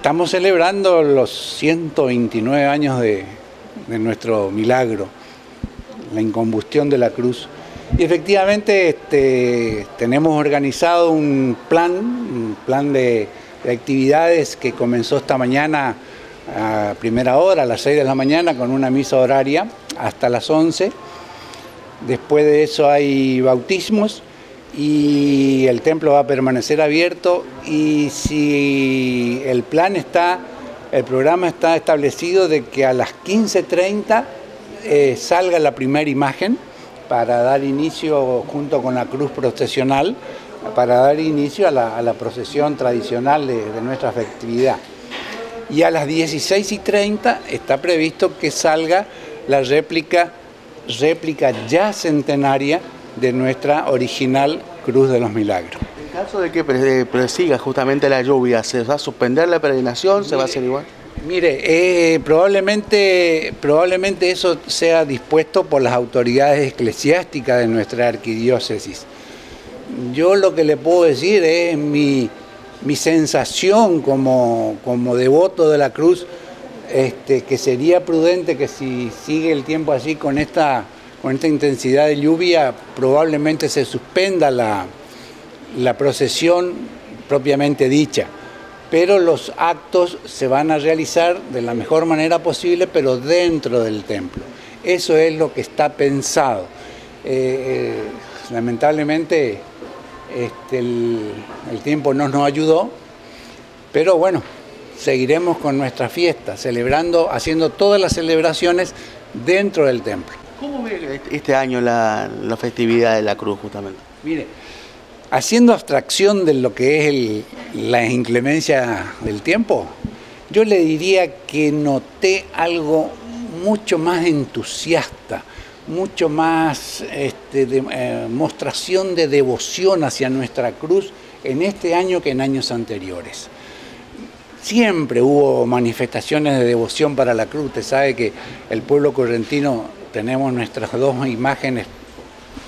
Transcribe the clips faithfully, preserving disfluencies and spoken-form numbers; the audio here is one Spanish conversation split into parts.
Estamos celebrando los ciento veintinueve años de, de nuestro milagro, la incombustión de la cruz. Y efectivamente este, tenemos organizado un plan, un plan de, de actividades que comenzó esta mañana a primera hora, a las seis de la mañana, con una misa horaria hasta las once. Después de eso hay bautismos y el templo va a permanecer abierto. Y si el plan está, el programa está establecido de que a las quince treinta eh, salga la primera imagen para dar inicio, junto con la cruz procesional, para dar inicio a la, a la procesión tradicional de, de nuestra festividad. Y a las dieciséis y treinta está previsto que salga la réplica, réplica ya centenaria de nuestra original Cruz de los Milagros. En caso de que presiga justamente la lluvia, ¿se va a suspender la peregrinación? ¿Se mire, va a hacer igual? Mire, eh, probablemente, probablemente eso sea dispuesto por las autoridades eclesiásticas de nuestra arquidiócesis. Yo lo que le puedo decir es mi, mi sensación como, como devoto de la cruz, este, que sería prudente que si sigue el tiempo así con esta... con esta intensidad de lluvia, probablemente se suspenda la, la procesión propiamente dicha. Pero los actos se van a realizar de la mejor manera posible, pero dentro del templo. Eso es lo que está pensado. Eh, lamentablemente, este, el, el tiempo no nos ayudó, pero bueno, seguiremos con nuestra fiesta, celebrando, haciendo todas las celebraciones dentro del templo. ¿Cómo ve este año la, la festividad de la cruz justamente? Mire, haciendo abstracción de lo que es el, la inclemencia del tiempo, yo le diría que noté algo mucho más entusiasta, mucho más este, de, eh, mostración de devoción hacia nuestra cruz en este año que en años anteriores. Siempre hubo manifestaciones de devoción para la cruz. Usted sabe que el pueblo correntino... tenemos nuestras dos imágenes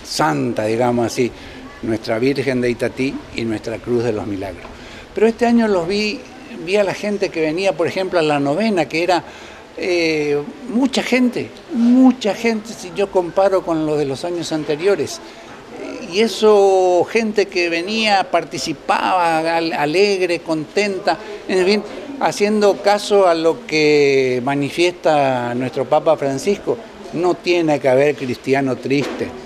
santas, digamos así, nuestra Virgen de Itatí y nuestra Cruz de los Milagros. Pero este año los vi, vi a la gente que venía, por ejemplo, a la novena, que era eh, mucha gente, mucha gente, si yo comparo con lo de los años anteriores. Y eso, gente que venía, participaba, alegre, contenta, en fin, haciendo caso a lo que manifiesta nuestro Papa Francisco. No tiene que haber cristiano triste.